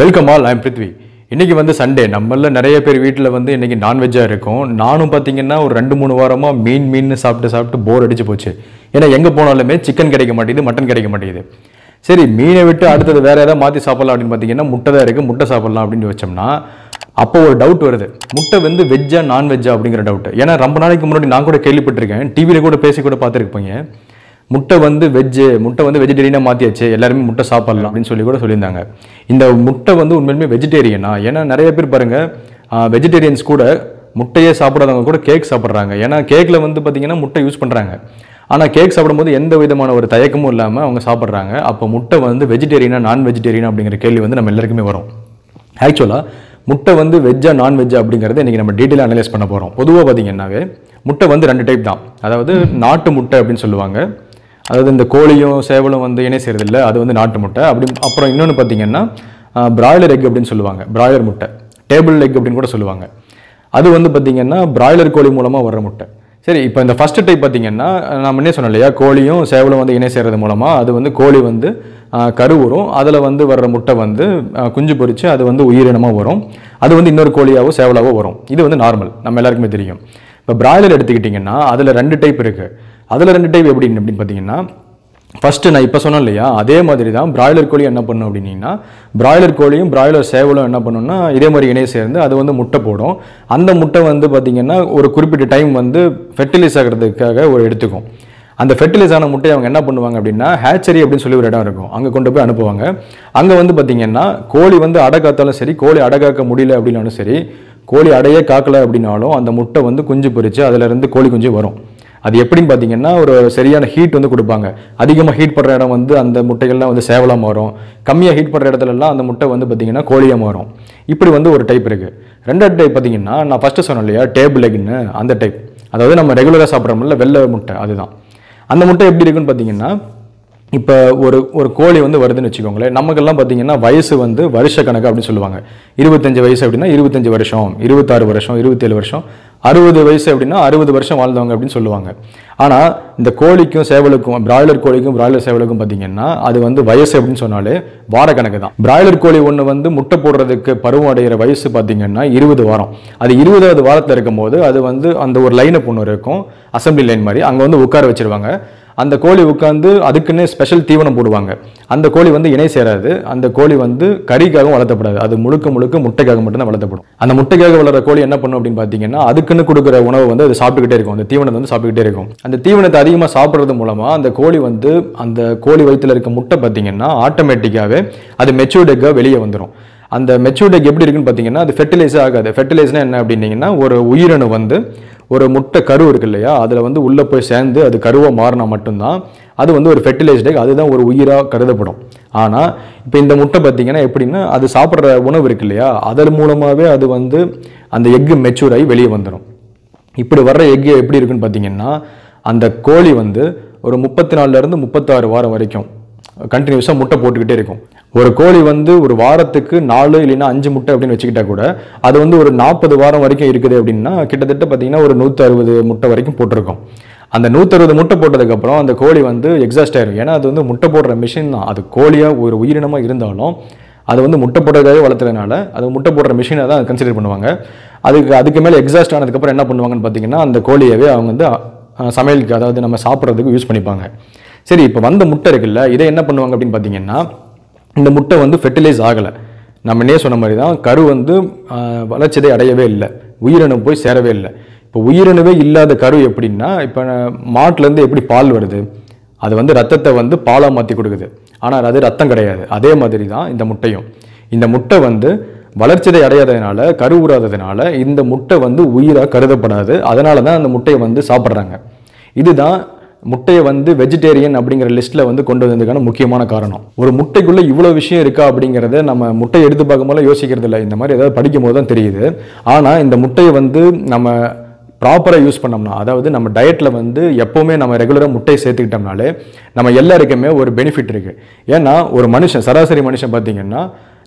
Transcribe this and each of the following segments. Welcome all, I am Prithivi. Today is Sunday. We will eat non-veg. I am eating mean bored. I eat chicken and mutton. If you eat முட்டை வந்து veg முட்டை வந்து வெஜிடேரியனா மாத்தியாச்சு எல்லாரும் முட்டை சாப்பிடலாம் அப்படினு சொல்லி கூட சொல்லிருந்தாங்க இந்த முட்டை வந்து உண்மையிலேயே வெஜிடேரியனா ஏனா நிறைய பேர் பாருங்க வெஜிடேரியன்ஸ் கூட முட்டையே சாப்பிடாதவங்க கூட கேக் சாப்பிடுறாங்க ஏனா கேக்ல வந்து பாத்தீங்கன்னா முட்டை யூஸ் பண்றாங்க ஆனா கேக் சாப்பிடும்போது எந்த விதமான ஒரு தயக்கமும் இல்லாம அவங்க சாப்பிடுறாங்க அப்ப முட்டை வந்து வெஜிடேரியனா நான் வெஜிடேரியனா அப்படிங்கற கேள்வி வந்து நம்ம எல்லாருக்குமே வரும் ஆக்சுவலா முட்டை வந்து வெஜ்ஜா நான் வெஜ்ஜா அப்படிங்கறதை இன்னைக்கு நம்ம டீடைலா அனலைஸ் பண்ண போறோம் பொதுவா பாத்தீங்கன்னாவே முட்டை வந்து ரெண்டு டைப் தான் அதாவது நாட்டு முட்டை அப்படினு சொல்லுவாங்க அதாவது இந்த கோழியும் சேவலும் வந்து இணை சேரது இல்ல அது வந்து நாட்டு முட்டை அப்படி அப்புறம் இன்னொன்னு பாத்தீங்கன்னா பிராய்லர் எக் அப்படினு சொல்லுவாங்க பிராய்லர் முட்டை டேபிள் எக் அப்படினு கூட சொல்லுவாங்க அது வந்து பாத்தீங்கன்னா பிராய்லர் கோழி மூலமா வர முட்டை சரி இப்போ இந்த ஃபர்ஸ்ட் டைப் பாத்தீங்கன்னா நான் முன்னே சொன்னலையா கோழியும் சேவலும் வந்து இணை சேரது மூலமா அது வந்து கோழி வந்து கருவுறும் அதுல வந்து வர்ற முட்டை வந்து குஞ்சு பொரிச்சு அது வந்து உயிரினமா வரும் அது வந்து இன்னொரு கோழியாவோ சேவலாவோ வரும் இது வந்து நார்மல் நம்ம எல்லாருக்குமே தெரியும் இப்ப பிராய்லர் எடுத்துக்கிட்டீங்கன்னா அதுல ரெண்டு டைப் இருக்கு அதுல ரெண்டு டைப் எப்படி அப்படினு பாத்தீங்கன்னா ஃபர்ஸ்ட் நான் இப்ப சொன்னலையா அதே மாதிரி தான் பிராய்லர் கோழி என்ன பண்ணும் அப்படினா பிராய்லர் கோழியும் பிராய்லர் சேவலும் என்ன பண்ணும்னா இதே மாதிரி இணை சேர்ந்து அது வந்து முட்டை போடும் அந்த முட்டை வந்து பாத்தீங்கன்னா ஒரு குறிப்பிட்ட டைம் வந்து ஃபெர்டிலைஸ் ஆகிறதுக்காக ஒரு எடுத்துக்கும் அந்த ஃபெர்டிலைஸ் ஆன முட்டை அவங்க என்ன பண்ணுவாங்க அப்படினா ஹேச்சரி அப்படினு சொல்லி ஒரு இடம் இருக்கும் அங்க கொண்டு போய் அனுப்புவாங்க அங்க வந்து பாத்தீங்கன்னா கோழி வந்து அடகாத்தாலும் சரி கோழி அடகாக்க முடியல அப்படினாலும் சரி கோழி அடையே காக்கல அப்படினாலும் அந்த முட்டை வந்து குஞ்சு பொரிச்சு அதில இருந்து கோழி குஞ்சு வரும் அது எப்படின்னு பாத்தீங்கன்னா ஒரு சரியான ஹீட் வந்து கொடுப்பாங்க அதிகமா ஹீட் பண்ற இடம் வந்து அந்த முட்டைகள்லாம் வந்து சேவலா மாறும் கம்மியா ஹீட் பண்ற இடத்துல எல்லாம் அந்த முட்டை வந்து பாத்தீங்கன்னா கோழியா மாறும் இப்படி வந்து ஒரு டைப் இருக்கு ரெண்டாவது டைப் பாத்தீங்கன்னா நான் ஃபர்ஸ்ட் சொன்னலையா டேபிள் எக்னு அந்த டைப் அதாவது நம்ம ரெகுலரா சாப்பிடுறோம்ல வெள்ளை முட்டை அதுதான் அந்த முட்டை எப்படி இருக்குன்னு பாத்தீங்கன்னா இப்ப ஒரு கோழி வந்து வருதுன்னு வெச்சுக்கோங்களே நமக்கெல்லாம் பாத்தீங்கன்னா வயசு வந்து வருஷ கணக்கு அப்படி சொல்லுவாங்க 25 வயசு அப்படினா 25 வருஷம் 26 வருஷம் 27 வருஷம் 60 வயசு அப்படினா 60 வருஷம் வாழ்ந்தவங்க அப்படி சொல்லுவாங்க ஆனா இந்த கோழிக்கும் சேவலுக்கும் பிராய்லர் கோழிக்கும் பிராய்லர் சேவலுக்கும் பாத்தீங்கன்னா அது வந்து வயசு அப்படினு சொன்னாலே வார கணக்கு தான் பிராய்லர் கோழி ஒண்ணு வந்து முட்டை போடுறதுக்கு பருவம் அடையற வயசு பாத்தீங்கன்னா 20 வாரம் அது 20வது வாரத்துல இருக்கும்போது அது வந்து அந்த ஒரு லைன் பொண்ணு இருக்கும் அசெம்பிளி லைன் மாதிரி அங்க வந்து உட்கார வச்சிருவாங்க அந்த கோழி உட்கார்ந்து அதுக்குனே ஸ்பெஷல் தீவனம் போடுவாங்க அந்த கோழி வந்து இணை சேராது அந்த கோழி வந்து கறிக்காக வளர்த்தப்படாது அது முழுக்க முட்டைக்காக மட்டும் தான் வளர்த்தப்படும் அந்த முட்டைக்காக வளர்ற கோழி என்ன பண்ணும் அப்படினு பாத்தீங்கன்னா அதுக்குன்னு கொடுக்கிற உணவு வந்து அது சாப்பிட்டுக்கிட்டே இருக்கும் அந்த தீவனத்தை வந்து சாப்பிட்டுக்கிட்டே இருக்கும் அந்த தீவனத்தை அதிகமா சாப்பிடுறது மூலமா அந்த கோழி வயித்துல இருக்க முட்டை பாத்தீங்கன்னா ஆட்டோமேட்டிக்காவே அது மெச்சூர்ட் எக்கா வெளியே வந்துரும் அந்த மெச்சூர்ட் எக் எப்படி இருக்குன்னு பாத்தீங்கன்னா அது ஃபெர்டிலைஸ் ஆகாது ஃபெர்டிலைஸ்னா என்ன அப்படினீங்கன்னா ஒரு உயிரணு வந்து ஒரு முட்டை கரு இருக்கு இல்லையா அதுல வந்து உள்ள போய் சேர்ந்து அது கருவா மாறினா மட்டும் தான் அது வந்து ஒரு ஃபெர்டிலைஸ்ட் எக் அதுதான் ஒரு உயிரா கருதப்படும் ஆனா இப்போ இந்த முட்டை பாத்தீங்கன்னா எப்படின்னா அது சாப்பிடுற உணவு இருக்கு இல்லையா அதன் மூலமாவே அது வந்து அந்த எக் மெச்சூர் ஆகி வெளியே வந்துரும் இப்படி வர்ற எக் எப்படி இருக்குன்னு பாத்தீங்கன்னா அந்த கோழி வந்து ஒரு 34ல இருந்து 36 வாரம் வரைக்கும் கண்டினியூஸா முட்டை போட்டுக்கிட்டே இருக்கும் ஒரு கோழி வந்து ஒரு வாரத்துக்கு 4 இல்லனா 5 முட்டை அப்படினு வெச்சிட்டா கூட அது வந்து ஒரு 40 வாரம் வரைக்கும் இருக்குது அப்படினா கிட்டத்தட்ட பாத்தீங்கன்னா ஒரு 160 முட்டை வரைக்கும் போட்டுருக்கும் அந்த 160 முட்டை போட்டதுக்கு அப்புறம் அந்த கோழி வந்து எக்ஸாஸ்ட் ஆயிடும் ஏனா அது வந்து முட்டை போடுற மெஷின் தான் அது கோழியா ஒரு உயிரினமா இருந்தாலும் அது வந்து முட்டை போடுறதுக்காக வளர்த்தறனால அது முட்டை போடுற மெஷினா தான் கன்சிடர் பண்ணுவாங்க அதுக்கு மேல எக்ஸாஸ்ட் ஆனதுக்கு அப்புறம் என்ன பண்ணுவாங்கன்னு பாத்தீங்கன்னா அந்த கோழியவே அவங்க வந்து சமையலுக்கு அதாவது நம்ம சாப்பிடுறதுக்கு யூஸ் பண்ணிப்பாங்க சரி இப்போ வந்த முட்டை இருக்குல்ல இதை என்ன பண்ணுவாங்க அப்படினு பாத்தீங்கன்னா இந்த முட்டை வந்து ஃபெர்டிலைஸ் ஆகல நம்ம நே சொன்ன மாதிரி தான் கரு வந்து வளர்ச்சியை அடையவே இல்ல உயிரணு போய் சேரவே இல்ல இப்போ உயிரணுவே இல்லாத கரு எப்படின்னா இப்போ மாட்டுல இருந்து எப்படி பால் வருது அது வந்து ரத்தத்தை வந்து பாலா மாத்தி கொடுக்குது ஆனா அது ரத்தம் கிடையாது அதே மாதிரி தான் இந்த முட்டை வந்து வளர்ச்சியை அடையாததனால கரு ஊறாததனால இந்த முட்டை வந்து உயிரா கருதப்படாது அதனால தான் அந்த முட்டையை வந்து சாப்பிடுறாங்க இதுதான் முட்டையை வந்து வெஜிடேரியன் அப்படிங்கற லிஸ்ட்ல வந்து கொண்டு வந்ததுக்கான முக்கியமான காரணம் ஒரு முட்டைக்குள்ள இவ்வளவு விஷயம் இருக்கா அப்படிங்கறதை நம்ம முட்டை எடுத்து பார்க்கும்போது யோசிக்கிறது இல்லை இந்த மாதிரி ஏதாவது படிக்கும்போது தான் தெரியுது ஆனா இந்த முட்டையை வந்து நம்ம ப்ராப்பரா யூஸ் பண்ணோம்னா அதாவது நம்ம டயட்ல வந்து எப்பவுமே நம்ம ரெகுலரா முட்டையை சேர்த்துக்கிட்டோம்னாலே நம்ம எல்லாருக்குமே ஒரு பெனிஃபிட் இருக்கு ஏன்னா ஒரு மனுஷன் சராசரி மனுஷன் பாத்தீங்கன்னா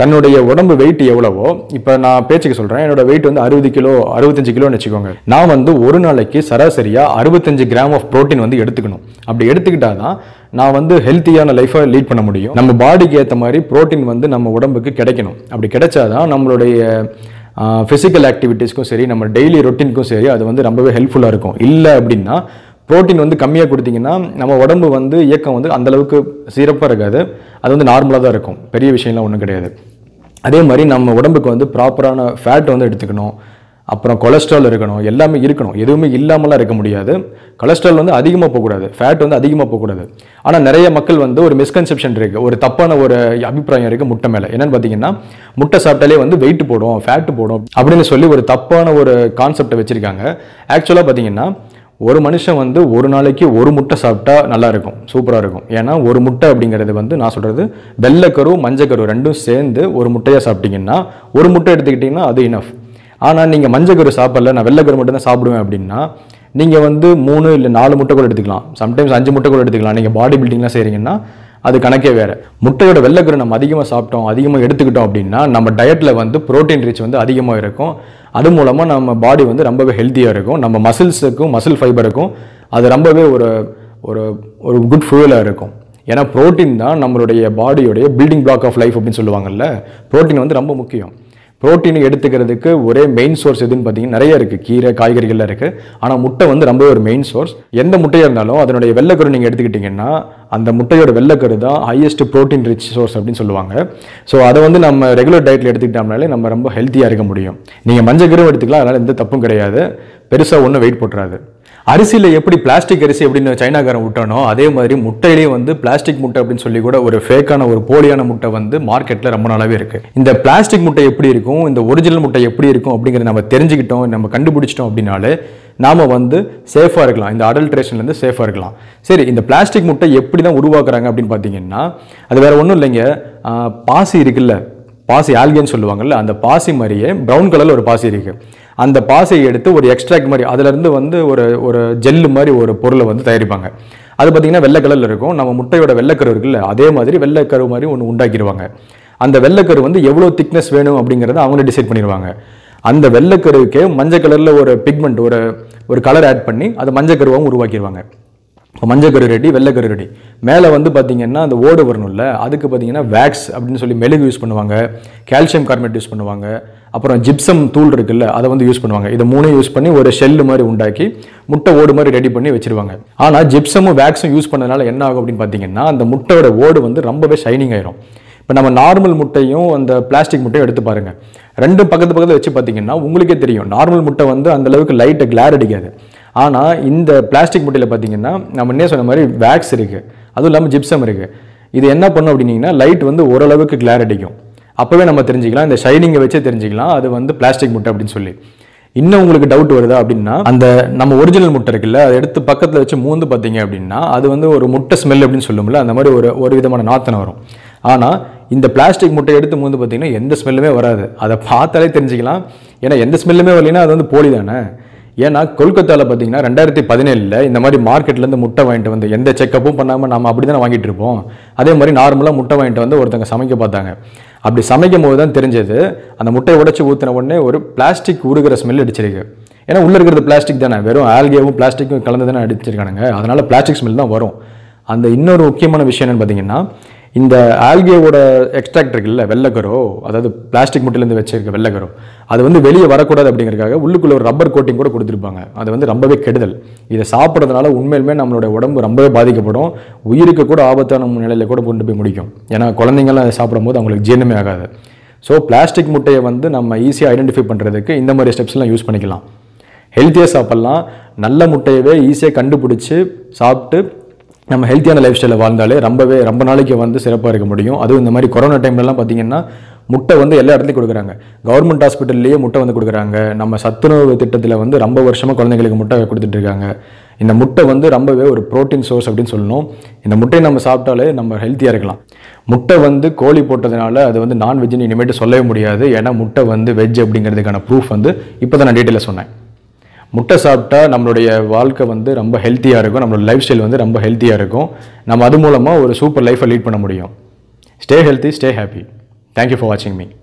தன்னுடைய உடம்பு weight எவ்வளவோ இப்போ நான் பேச்சுக்கு சொல்றேன் என்னோட weight வந்து 60 கிலோ 65 கிலோன்னு வெச்சுக்கோங்க நான் வந்து ஒரு நாளைக்கு சராசரியா 65 கிராம் ஆஃப் புரோட்டீன் வந்து எடுத்துக்கணும் அப்படி எடுத்துக்கிட்டா தான் நான் வந்து ஹெல்த்தியான லைஃபை லீட் பண்ண முடியும். நம்ம பாடிக்கு ஏற்ற மாதிரி புரோட்டீன் வந்து நம்ம உடம்புக்கு கிடைக்கணும். அப்படி கிடைச்சாதான் நம்மளுடைய ஃபிசிக்கல் ஆக்டிவிட்டீஸ்க்கும் சரி நம்ம டெய்லி ரொட்டீனுக்கும் சரி அது வந்து ரொம்பவே ஹெல்ப்ஃபுல்லாக இருக்கும். இல்லை அப்படின்னா புரோட்டீன் வந்து கம்மியாக கொடுத்தீங்கன்னா நம்ம உடம்பு வந்து இயக்கம் வந்து அந்தளவுக்கு சிறப்பாக இருக்காது, அது வந்து நார்மலாக தான் இருக்கும், பெரிய விஷயம்லாம் ஒன்றும் கிடையாது. அதே மாதிரி நம்ம உடம்புக்கு வந்து ப்ராப்பரான ஃபேட் வந்து எடுத்துக்கணும், அப்புறம் கொலஸ்ட்ரால் இருக்கணும், எல்லாமே இருக்கணும், எதுவுமே இல்லாமலாம் இருக்க முடியாது. கொலஸ்ட்ரால் வந்து அதிகமாக போகக்கூடாது, ஃபேட் வந்து அதிகமாக போகக்கூடாது. ஆனால் நிறைய மக்கள் வந்து ஒரு மிஸ்கன்செப்ஷன் இருக்குது, ஒரு தப்பான ஒரு அபிப்பிராயம் இருக்குது முட்டை மேலே. என்னென்னு பார்த்தீங்கன்னா முட்டை சாப்பிட்டாலே வந்து வெயிட் போடும் ஃபேட் போடும் அப்படின்னு சொல்லி ஒரு தப்பான ஒரு கான்செப்டை வச்சுருக்காங்க. ஆக்சுவலாக பார்த்தீங்கன்னா ஒரு மனுஷன் வந்து ஒரு நாளைக்கு ஒரு முட்டை சாப்பிட்டா நல்லாயிருக்கும், சூப்பராக இருக்கும். ஏன்னா ஒரு முட்டை அப்படிங்கிறது வந்து நான் சொல்கிறது வெள்ளைக்கரு மஞ்சக்கரு ரெண்டும் சேர்ந்து ஒரு முட்டையாக சாப்பிட்டிங்கன்னா, ஒரு முட்டை எடுத்துக்கிட்டிங்கன்னா அது இனஃப். ஆனால் நீங்கள் மஞ்சக்கரு சாப்பிடல, நான் வெள்ளைக்கரு மட்டும் தான் சாப்பிடுவேன் அப்படின்னா நீங்கள் வந்து 3 இல்லை 4 முட்டை கூட எடுத்துக்கலாம், சம்டைம்ஸ் 5 முட்டை கூட எடுத்துக்கலாம். நீங்கள் பாடி பில்டிங்லாம் செய்கிறீங்கன்னா அது கணக்கே வேறு. முட்டையோட வெள்ளைக்கரு நம்ம அதிகமாக சாப்பிட்டோம் அதிகமாக எடுத்துக்கிட்டோம் அப்படின்னா நம்ம டயட்டில் வந்து ப்ரோட்டீன் ரீச் வந்து அதிகமாக இருக்கும். அது மூலமாக நம்ம பாடி வந்து ரொம்பவே ஹெல்த்தியாக இருக்கும், நம்ம மசில்ஸுக்கும் மசில் ஃபைபருக்கும் அது ரொம்பவே ஒரு ஒரு ஒரு குட் ஃபியூலாக இருக்கும். ஏன்னா ப்ரோட்டீன் தான் நம்மளுடைய பாடியோடைய பில்டிங் பிளாக் ஆஃப் லைஃப் அப்படின்னு சொல்லுவாங்கல்ல, ப்ரோட்டீன் வந்து ரொம்ப முக்கியம். ப்ரோட்டீன் எடுத்துக்கிறதுக்கு ஒரே மெயின் சோர்ஸ் எதுன்னு பார்த்தீங்கன்னா நிறைய இருக்குது, கீரை காய்கறிகள்லாம் இருக்குது. ஆனால் முட்டை வந்து ரொம்பவே ஒரு மெயின் சோர்ஸ். எந்த முட்டையாக இருந்தாலும் அதனுடைய வெள்ளைக்கரு நீங்கள் எடுத்துக்கிட்டிங்கன்னா அந்த முட்டையோட வெள்ளைக்கரு தான் ஹையஸ்ட் ப்ரோட்டீன் ரிச் சோர்ஸ் அப்படின்னு சொல்லுவாங்க. ஸோ அதை வந்து நம்ம ரெகுலர் டயட்டில் எடுத்துக்கிட்டோம்னாலே நம்ம ரொம்ப ஹெல்த்தியாக இருக்க முடியும். நீங்கள் மஞ்சக்கரும் எடுத்துக்கலாம், அதனால் எந்த தப்பும் கிடையாது, பெருசாக ஒன்றும் வெயிட் போட்டுறாது. அரிசியில் எப்படி பிளாஸ்டிக் அரிசி அப்படின்னு சைனாக்காரன் விட்டானோ அதே மாதிரி முட்டையிலேயே வந்து பிளாஸ்டிக் முட்டை அப்படின்னு சொல்லி கூட ஒரு ஃபேக்கான ஒரு போலியான முட்டை வந்து மார்க்கெட்டில் ரொம்ப நாளாகவே இருக்குது. இந்த பிளாஸ்டிக் முட்டை எப்படி இருக்கும், இந்த ஒரிஜினல் முட்டை எப்படி இருக்கும் அப்படிங்கிறத நம்ம தெரிஞ்சுக்கிட்டோம், நம்ம கண்டுபிடிச்சிட்டோம் அப்படின்னாலே நாம் வந்து சேஃபாக இருக்கலாம், இந்த அடல்ட்ரேஷன்லேருந்து சேஃபாக இருக்கலாம். சரி, இந்த பிளாஸ்டிக் முட்டை எப்படி தான் உருவாக்குறாங்க அப்படின்னு பார்த்தீங்கன்னா அது வேறு ஒன்றும் இல்லைங்க, பாசி இருக்குல்ல, பாசி ஆல்கேன்னு சொல்லுவாங்கள்ல, அந்த பாசி மாதிரியே ப்ரௌன் கலரில் ஒரு பாசி இருக்குது. அந்த பாசியை எடுத்து ஒரு எக்ஸ்ட்ராக்ட் மாதிரி அதிலேருந்து வந்து ஒரு ஒரு ஜெல்லு மாதிரி ஒரு பொருளை வந்து தயாரிப்பாங்க. அது பார்த்திங்கன்னா வெள்ளை கலரில் இருக்கும். நம்ம முட்டையோட வெள்ளைக்கரு இருக்குல்ல அதே மாதிரி வெள்ளைக்கரு மாதிரி ஒன்று உண்டாக்கிடுவாங்க. அந்த வெள்ளைக்கரு வந்து எவ்வளோ திக்னஸ் வேணும் அப்படிங்கிறத அவங்களே டிசைட் பண்ணிடுவாங்க. அந்த வெள்ளைக்கருவுக்கே மஞ்சள் கலரில் ஒரு பிக்மெண்ட் ஒரு ஒரு கலர் ஆட் பண்ணி அது மஞ்சள் கருவாகவும் உருவாக்கிடுவாங்க. இப்போ மஞ்சக்கரு ரெடி வெள்ளைக்கரு ரெடி. மேலே வந்து பார்த்திங்கன்னா அந்த ஓடு வரணும்ல, அதுக்கு பார்த்திங்கன்னா வேக்ஸ் அப்படின்னு சொல்லி மெழுகு யூஸ் பண்ணுவாங்க, கால்சியம் கார்பனேட் யூஸ் பண்ணுவாங்க, அப்புறம் ஜிப்சம் தூள் இருக்குல்ல அதை வந்து யூஸ் பண்ணுவாங்க. இதை மூணையும் யூஸ் பண்ணி ஒரு ஷெல்லு மாதிரி உண்டாக்கி முட்டை ஓடு மாதிரி ரெடி பண்ணி வச்சுருவாங்க. ஆனால் ஜிப்சமும் வேக்ஸும் யூஸ் பண்ணதுனால என்ன ஆகும் அப்படின்னு பார்த்திங்கன்னா அந்த முட்டையோட ஓடு வந்து ரொம்பவே ஷைனிங் ஆயிரும். இப்போ நம்ம நார்மல் முட்டையும் அந்த பிளாஸ்டிக் முட்டையும் எடுத்து பாருங்கள், ரெண்டும் பக்கத்து பக்கத்தில் வச்சு பார்த்திங்கன்னா உங்களுக்கே தெரியும் நார்மல் முட்டை வந்து அந்தளவுக்கு லைட்டை கிளார் அடிக்காது. ஆனால் இந்த பிளாஸ்டிக் முட்டையில் பார்த்திங்கன்னா நம்ம என்ன சொன்ன மாதிரி வேக்ஸ் இருக்குது, அதுவும் இல்லாமல் ஜிப்சம் இருக்குது. இது என்ன பண்ணும் அப்படின்னிங்கன்னா லைட் வந்து ஓரளவுக்கு கிளார் அடிக்கும். அப்போவே நம்ம தெரிஞ்சிக்கலாம், இந்த ஷைனிங்கை வச்சே தெரிஞ்சிக்கலாம் அது வந்து பிளாஸ்டிக் முட்டை அப்படின்னு சொல்லி. இன்னும் உங்களுக்கு டவுட் வருதா அப்படின்னா அந்த நம்ம ஒரிஜினல் முட்டை இருக்குல்ல அதை எடுத்து பக்கத்தில் வச்சு மூந்து பார்த்தீங்க அப்படின்னா அது வந்து ஒரு முட்டை ஸ்மெல் அப்படின்னு சொல்லும்ல, அந்த மாதிரி ஒரு ஒரு விதமான நாத்தனை வரும். ஆனால் இந்த பிளாஸ்டிக் முட்டை எடுத்து மூந்து பார்த்தீங்கன்னா எந்த ஸ்மெல்லுமே வராது, அதை பார்த்தாலே தெரிஞ்சிக்கலாம். ஏன்னா எந்த ஸ்மெல்லுமே வரலைன்னா அது வந்து போலி தானே. ஏன்னா கொல்கத்தாவில் பார்த்தீங்கன்னா 2017 இந்த மாதிரி மார்க்கெட்லேருந்து முட்டை வாங்கிட்டு வந்து எந்த செக்கப்பும் பண்ணாமல் நம்ம அப்படி தானே வாங்கிட்டு இருப்போம். அதே மாதிரி நார்மலாக முட்டை வாங்கிட்டு வந்து ஒருத்தங்க சமைக்க பார்த்தாங்க. அப்படி சமைக்கும் போது தான் தெரிஞ்சது அந்த முட்டையை உடைச்சி ஊற்றின உடனே ஒரு பிளாஸ்டிக் உருகிற ஸ்மெல் அடிச்சிருக்கு. ஏன்னா உள்ளே இருக்கிறது பிளாஸ்டிக் தானே, வெறும் ஆல்கேவும் பிளாஸ்டிக்கும் கலந்து தானே அடிச்சிருக்கானுங்க, அதனால் பிளாஸ்டிக் ஸ்மெல் தான் வரும். அந்த இன்னொரு முக்கியமான விஷயம் என்னென்னு பார்த்தீங்கன்னா இந்த ஆல்கேவோட எக்ஸ்ட்ராக்ட் இருக்குல்ல வெள்ளைக்கரோ, அதாவது பிளாஸ்டிக் முட்டையிலேருந்து வச்சிருக்க வெள்ளைக்கரோ, அது வந்து வெளியே வரக்கூடாது அப்படிங்கிறக்காக உள்ளுக்குள்ளே ஒரு ரப்பர் கோட்டிங் கூட கொடுத்துருப்பாங்க. அது வந்து ரொம்பவே கெடுதல். இதை சாப்பிட்றதுனால உண்மையிலுமே நம்மளோட உடம்பு ரொம்பவே பாதிக்கப்படும், உயிருக்கு கூட ஆபத்தான நிலையில் கூட கொண்டு போய் முடிக்கும். ஏன்னா குழந்தைங்கள்லாம் அதை சாப்பிடும் போது அவங்களுக்கு ஜீரணமே ஆகாது. ஸோ பிளாஸ்டிக் முட்டையை வந்து நம்ம ஈஸியாக ஐடென்டிஃபை பண்ணுறதுக்கு இந்த மாதிரி ஸ்டெப்ஸ்லாம் யூஸ் பண்ணிக்கலாம். ஹெல்த்தியாக சாப்பிட்லாம், நல்ல முட்டையவே ஈஸியாக கண்டுபிடிச்சி சாப்பிட்டு நம்ம ஹெல்த்தியான லைஃப் ஸ்டைலில் வாழ்ந்தாலே ரொம்பவே ரொம்ப நாளைக்கு வந்து சிறப்பாக இருக்க முடியும். அதுவும் இந்த மாதிரி கொரோனா டைம்லலாம் பார்த்திங்கன்னா முட்டை வந்து எல்லா இடத்துலையும் கொடுக்குறாங்க, கவர்மெண்ட் ஹாஸ்பிட்டல்லையே முட்டை வந்து கொடுக்குறாங்க. நம்ம சத்துணவு திட்டத்தில் வந்து ரொம்ப வருஷமாக குழந்தைங்களுக்கு முட்டை கொடுத்துட்ருக்காங்க. இந்த முட்டை வந்து ரொம்பவே ஒரு ப்ரோட்டீன் சோர்ஸ் அப்படின்னு சொல்லணும். இந்த முட்டையை நம்ம சாப்பிட்டாலே நம்ம ஹெல்த்தியாக இருக்கலாம். முட்டை வந்து கோழி போட்டதுனால அது வந்து நான்வெஜ்னு இனிமேட்டு சொல்லவே முடியாது. ஏன்னா முட்டை வந்து வெஜ் அப்படிங்கிறதுக்கான ப்ரூஃப் வந்து இப்போ தான் நான் டீட்டெயிலாக சொன்னேன். முட்டை சாப்பிட்டா நம்மளுடைய வாழ்க்கை வந்து ரொம்ப ஹெல்த்தியாக இருக்கும், நம்மளோட லைஃப் ஸ்டைல் வந்து ரொம்ப ஹெல்த்தியாக இருக்கும். நம்ம அது மூலமாக ஒரு சூப்பர் லைஃப்பை லீட் பண்ண முடியும். Stay healthy, stay happy. Thank you for வாட்சிங் மீ.